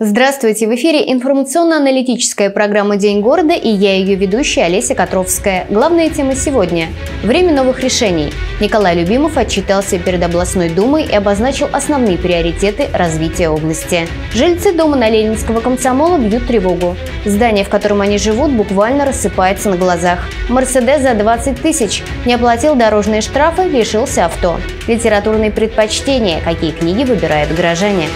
Здравствуйте! В эфире информационно-аналитическая программа «День города» и я ее ведущая Олеся Котровская. Главная тема сегодня – время новых решений. Николай Любимов отчитался перед областной думой и обозначил основные приоритеты развития области. Жильцы дома на Ленинского комсомола бьют тревогу. Здание, в котором они живут, буквально рассыпается на глазах. Мерседес за 20 тысяч. Не оплатил дорожные штрафы, лишился авто. Литературные предпочтения. Какие книги выбирают горожане?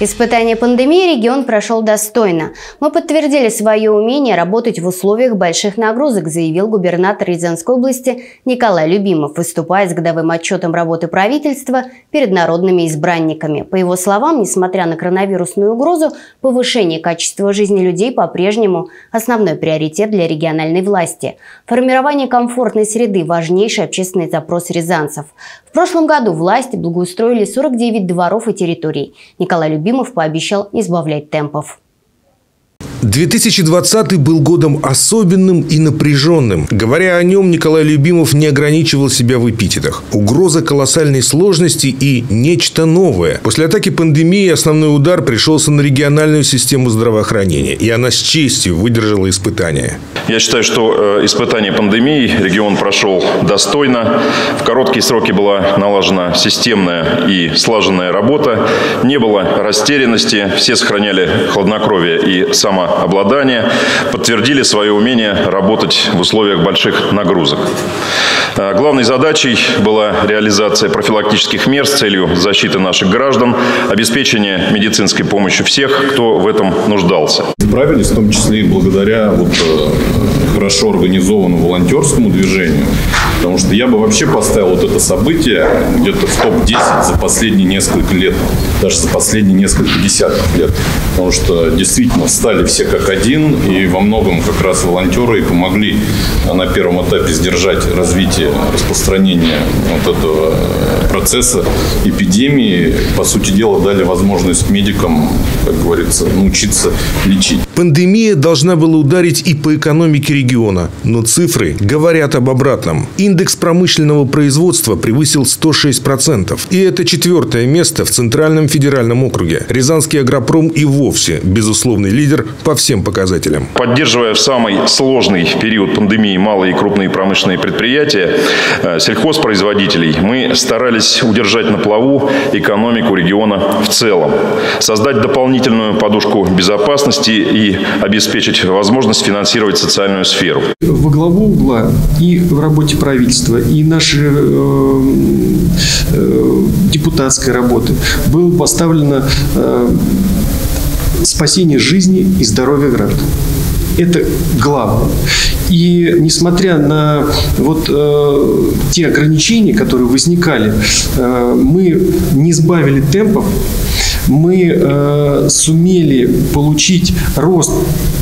Испытание пандемии регион прошел достойно. Мы подтвердили свое умение работать в условиях больших нагрузок, заявил губернатор Рязанской области Николай Любимов, выступая с годовым отчетом работы правительства перед народными избранниками. По его словам, несмотря на коронавирусную угрозу, повышение качества жизни людей по-прежнему основной приоритет для региональной власти. Формирование комфортной среды – важнейший общественный запрос рязанцев. В прошлом году власти благоустроили 49 дворов и территорий. Николай Любимов пообещал не сбавлять темпов. 2020 был годом особенным и напряженным. Говоря о нем, Николай Любимов не ограничивал себя в эпитетах. Угроза колоссальной сложности и нечто новое. После атаки пандемии основной удар пришелся на региональную систему здравоохранения. И она с честью выдержала испытания. Я считаю, что испытание пандемии регион прошел достойно. В короткие сроки была налажена системная и слаженная работа. Не было растерянности. Все сохраняли хладнокровие и самообладание. Подтвердили свое умение работать в условиях больших нагрузок. Главной задачей была реализация профилактических мер с целью защиты наших граждан, обеспечение медицинской помощи всех, кто в этом нуждался. Справились, в том числе и благодаря хорошо организованному волонтерскому движению, потому что я бы вообще поставил это событие где-то в топ-10 за последние несколько лет, даже за последние несколько десятков лет, потому что действительно встали все как один, и во многом как раз волонтеры и помогли на первом этапе сдержать развитие распространения этого процесса эпидемии, по сути дела дали возможность медикам, как говорится, научиться лечить. Пандемия должна была ударить и по экономике региона, но цифры говорят об обратном. Индекс промышленного производства превысил 106%. И это 4-е место в Центральном федеральном округе. Рязанский агропром и вовсе безусловный лидер по всем показателям. Поддерживая в самый сложный период пандемии малые и крупные промышленные предприятия, сельхозпроизводителей, мы старались удержать на плаву экономику региона в целом, создать дополнительную подушку безопасности и обеспечить возможность финансировать социальную сферу. Во главу угла и в работе правительства, и нашей депутатской работы было поставлено спасение жизни и здоровья граждан. Это главное. И несмотря на те ограничения, которые возникали, мы не сбавили темпов. Мы сумели получить рост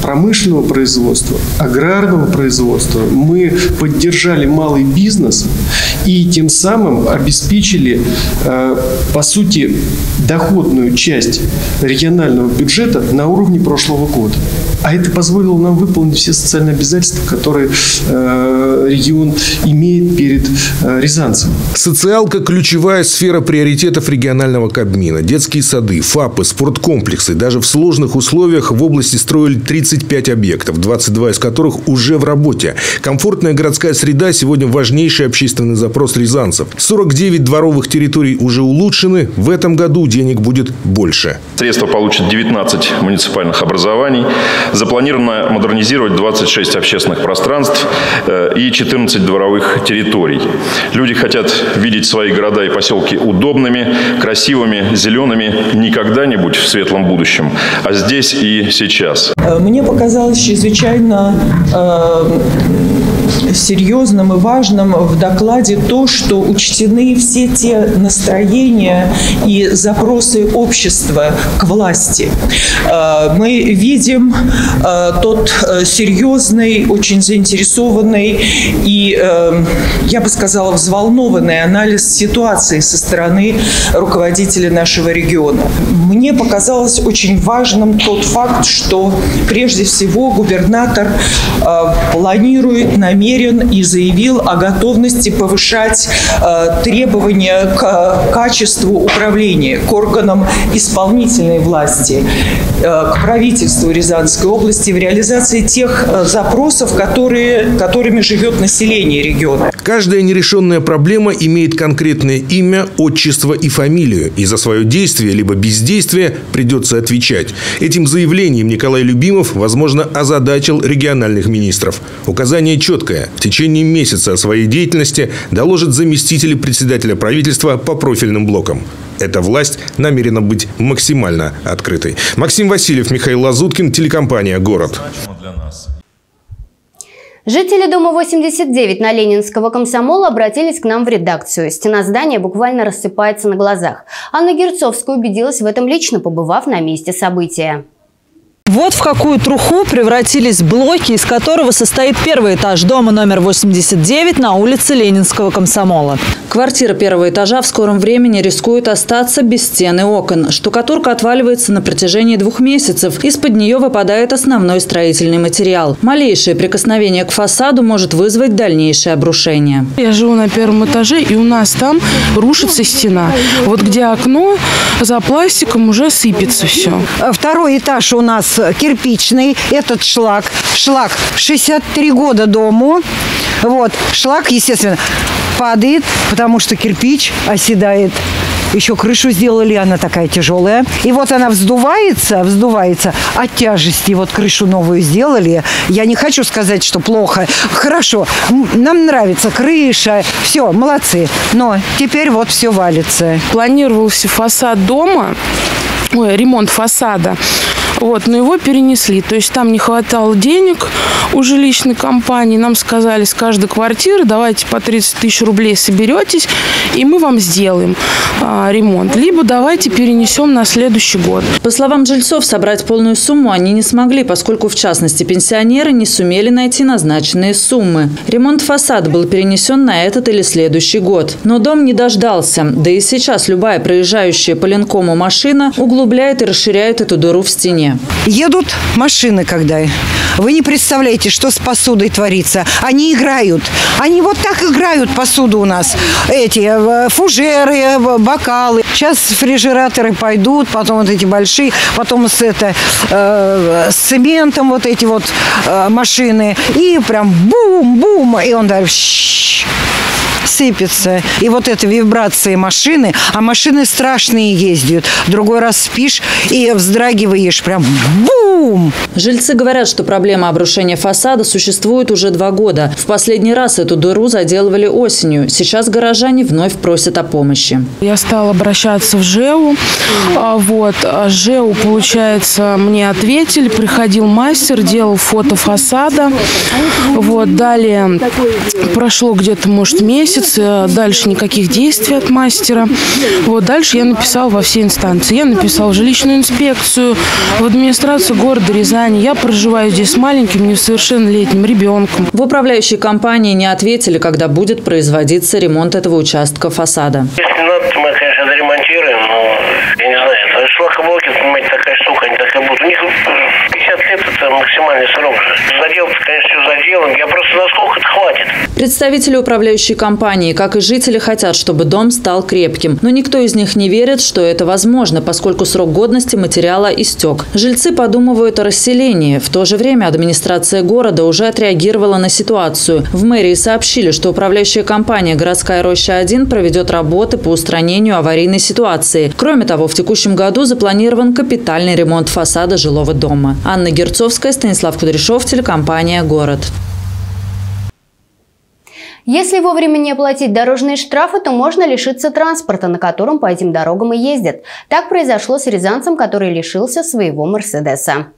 промышленного производства, аграрного производства. Мы поддержали малый бизнес и тем самым обеспечили, по сути, доходную часть регионального бюджета на уровне прошлого года. А это позволило нам выполнить все социальные обязательства, которые регион имеет перед рязанцем. Социалка – ключевая сфера приоритетов регионального Кабмина. Детские сады, ФАПы, спорткомплексы. Даже в сложных условиях в области строили 35 объектов, 22 из которых уже в работе. Комфортная городская среда – сегодня важнейший общественный запрос рязанцев. 49 дворовых территорий уже улучшены. В этом году денег будет больше. Средства получат 19 муниципальных образований. Запланировано модернизировать 26 общественных пространств и 14 дворовых территорий. Люди хотят видеть свои города и поселки удобными, красивыми, зелеными не когда-нибудь в светлом будущем, а здесь и сейчас. Мне показалось чрезвычайно серьезным и важным в докладе то, что учтены все те настроения и запросы общества к власти. Мы видим тот серьезный, очень заинтересованный и, я бы сказала, взволнованный анализ ситуации со стороны руководителей нашего региона. Мне показалось очень важным тот факт, что прежде всего губернатор планирует намерение намерен и заявил о готовности повышать требования к качеству управления, к органам исполнительной власти, к правительству Рязанской области в реализации тех запросов, которыми живет население региона. Каждая нерешенная проблема имеет конкретное имя, отчество и фамилию. И за свое действие либо бездействие придется отвечать. Этим заявлением Николай Любимов, возможно, озадачил региональных министров. Указание четкое. В течение месяца о своей деятельности доложат заместители председателя правительства по профильным блокам. Эта власть намерена быть максимально открытой. Максим Васильев, Михаил Лазуткин, телекомпания «Город». Жители дома 89 на Ленинского комсомола обратились к нам в редакцию. Стена здания буквально рассыпается на глазах. Анна Герцовская убедилась в этом лично, побывав на месте события. Вот в какую труху превратились блоки, из которого состоит первый этаж дома номер 89 на улице Ленинского комсомола. Квартира первого этажа в скором времени рискует остаться без стен и окон. Штукатурка отваливается на протяжении 2 месяцев. Из-под нее выпадает основной строительный материал. Малейшее прикосновение к фасаду может вызвать дальнейшее обрушение. Я живу на первом этаже, и у нас там рушится стена. Вот где окно, за пластиком уже сыпется все. Второй этаж у нас кирпичный, этот шлак 63 года дому, вот шлак, естественно, падает, потому что кирпич оседает. Еще крышу сделали, она такая тяжелая. И вот она вздувается от тяжести. Вот крышу новую сделали. Я не хочу сказать, что плохо. Хорошо. Нам нравится крыша. Все, молодцы. Но теперь вот все валится. Планировался фасад дома, ремонт фасада. Вот, но его перенесли. То есть там не хватало денег у жилищной компании. Нам сказали, с каждой квартиры давайте по 30 000 рублей соберетесь, и мы вам сделаем ремонт. Либо давайте перенесем на следующий год. По словам жильцов, собрать полную сумму они не смогли, поскольку, в частности, пенсионеры не сумели найти назначенные суммы. Ремонт фасада был перенесен на этот или следующий год. Но дом не дождался. Да и сейчас любая проезжающая по Ленкому машина углубляет и расширяет эту дыру в стене. Едут машины, когда вы не представляете, что с посудой творится. Они играют. Они вот так играют посуду у нас. Эти фужеры, бокалы. Сейчас фрижераторы пойдут, потом вот эти большие, потом с цементом вот эти вот машины. И прям бум-бум. И он так сыпется. И вот это вибрации машины. А машины страшные ездят. Другой раз спишь и вздрагиваешь. Прям бум! Жильцы говорят, что проблема обрушения фасада существует уже 2 года. В последний раз эту дыру заделывали осенью. Сейчас горожане вновь просят о помощи. Я стала обращаться в ЖЭУ. Вот. ЖЭУ, получается, мне ответили. Приходил мастер, делал фото фасада. Вот. Далее прошло где-то, может, месяц. Дальше никаких действий от мастера. Вот дальше я написала во все инстанции. Я написала в жилищную инспекцию, в администрацию города Рязани. Я проживаю здесь с маленьким несовершеннолетним ребенком. В управляющей компании не ответили, когда будет производиться ремонт этого участка фасада. Если надо, мы, конечно, доремонтируем, но я не знаю. Шлакоблоки, понимаете, такая штука, они так и будут. У них 50 лет это максимальный срок. Заделка, конечно, все заделаем. Я просто насколько это хватит. Представители управляющей компании, как и жители, хотят, чтобы дом стал крепким. Но никто из них не верит, что это возможно, поскольку срок годности материала истек. Жильцы подумывают о расселении. В то же время администрация города уже отреагировала на ситуацию. В мэрии сообщили, что управляющая компания «Городская роща-1» проведет работы по устранению аварийной ситуации. Кроме того, в текущем году запланирован капитальный ремонт фасада жилого дома. Анна Герцовская, Станислав Кудряшов, телекомпания «Город». Если вовремя не оплатить дорожные штрафы, то можно лишиться транспорта, на котором по этим дорогам и ездят. Так произошло с рязанцем, который лишился своего «Мерседеса».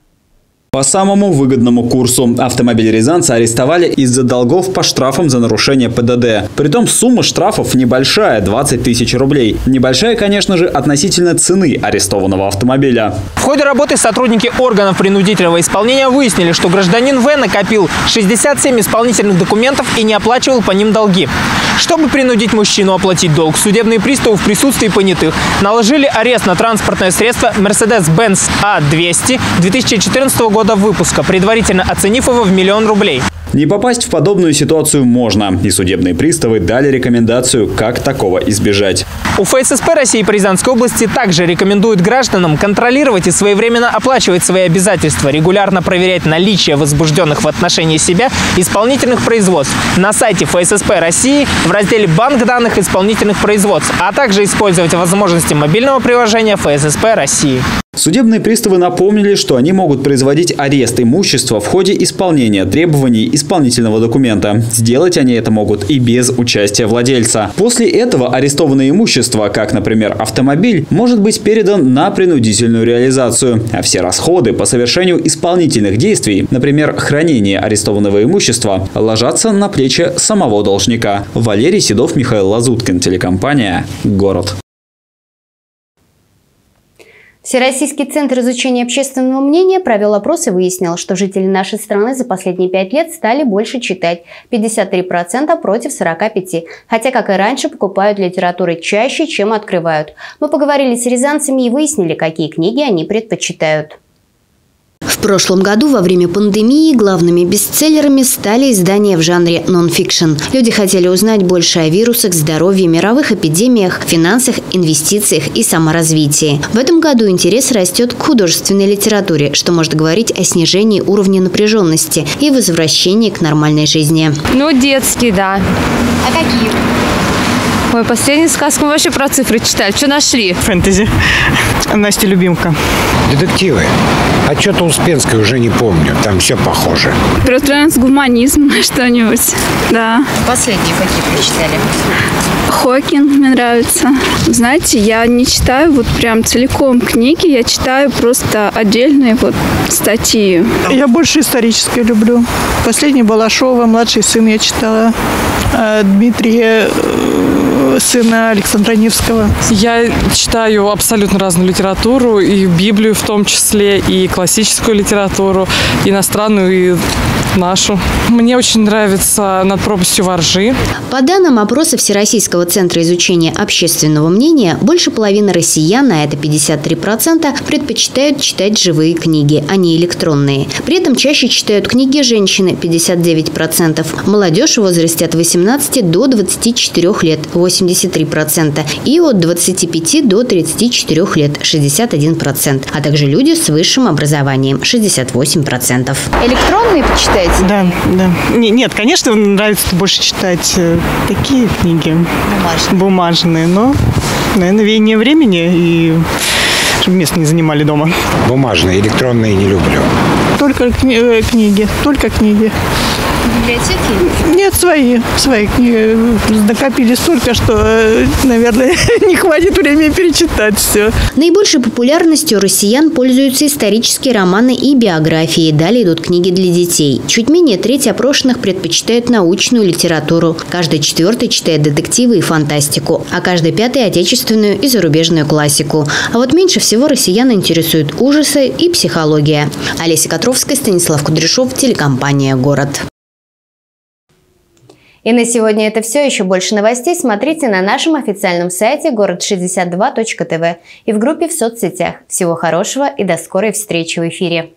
По самому выгодному курсу автомобиль рязанца арестовали из-за долгов по штрафам за нарушение ПДД. Притом сумма штрафов небольшая – 20 000 рублей. Небольшая, конечно же, относительно цены арестованного автомобиля. В ходе работы сотрудники органов принудительного исполнения выяснили, что гражданин В накопил 67 исполнительных документов и не оплачивал по ним долги. Чтобы принудить мужчину оплатить долг, судебные приставы в присутствии понятых наложили арест на транспортное средство Mercedes-Benz A200 2014 года выпуска, предварительно оценив его в 1 000 000 рублей. Не попасть в подобную ситуацию можно, и судебные приставы дали рекомендацию, как такого избежать. У ФССП России по Рязанской области также рекомендуют гражданам контролировать и своевременно оплачивать свои обязательства, регулярно проверять наличие возбужденных в отношении себя исполнительных производств на сайте ФССП России в разделе «Банк данных исполнительных производств», а также использовать возможности мобильного приложения ФССП России. Судебные приставы напомнили, что они могут производить арест имущества в ходе исполнения требований исполнительного документа. Сделать они это могут и без участия владельца. После этого арестованное имущество, как, например, автомобиль, может быть передан на принудительную реализацию. А все расходы по совершению исполнительных действий, например, хранение арестованного имущества, ложатся на плечи самого должника. Валерий Сидов, Михаил Лазуткин, телекомпания «Город». Всероссийский центр изучения общественного мнения провел опрос и выяснил, что жители нашей страны за последние 5 лет стали больше читать – 53% против 45%, хотя, как и раньше, покупают литературы чаще, чем открывают. Мы поговорили с рязанцами и выяснили, какие книги они предпочитают. В прошлом году во время пандемии главными бестселлерами стали издания в жанре нон-фикшн. Люди хотели узнать больше о вирусах, здоровье, мировых эпидемиях, финансах, инвестициях и саморазвитии. В этом году интерес растет к художественной литературе, что может говорить о снижении уровня напряженности и возвращении к нормальной жизни. Ну, детский, да. А какие? Ой, последнюю сказку мы вообще про цифры читали. Что нашли? Фэнтези. Настя любимка. Детективы. А что-то Успенское уже не помню. Там все похоже. Про трансгуманизм что-нибудь. Да. Последние какие прочитали? Хокинг мне нравится. Знаете, я не читаю вот прям целиком книги. Я читаю просто отдельные вот статьи. Я больше исторические люблю. Последний Балашова, младший сын я читала. Дмитрия... сына Александра Невского. Я читаю абсолютно разную литературу, и Библию в том числе, и классическую литературу, иностранную, и нашу. Мне очень нравится «Над пропастью во ржи». По данным опроса Всероссийского центра изучения общественного мнения, больше половины россиян, а это 53%, предпочитают читать живые книги, а не электронные. При этом чаще читают книги женщины – 59%, молодежь в возрасте от 18 до 24 лет – 83%, и от 25 до 34 лет – 61%, а также люди с высшим образованием – 68%. Электронные почитаете? Да, да. Нет, конечно, нравится больше читать такие книги. Бумажные, но, наверное, веяние времени и чтобы место не занимали дома. Бумажные, электронные не люблю. Только книги, только книги. Библиотеки? Нет, свои книги. Накопили столько, что, наверное, не хватит времени перечитать все. Наибольшей популярностью россиян пользуются исторические романы и биографии. Далее идут книги для детей. Чуть менее треть опрошенных предпочитают научную литературу. Каждый четвертый читает детективы и фантастику, а каждый пятый – отечественную и зарубежную классику. А вот меньше всего россиян интересуют ужасы и психология. Олеся Котровская, Станислав Кудряшов, телекомпания «Город». И на сегодня это все. Еще больше новостей смотрите на нашем официальном сайте gorod62.tv и в группе в соцсетях. Всего хорошего и до скорой встречи в эфире.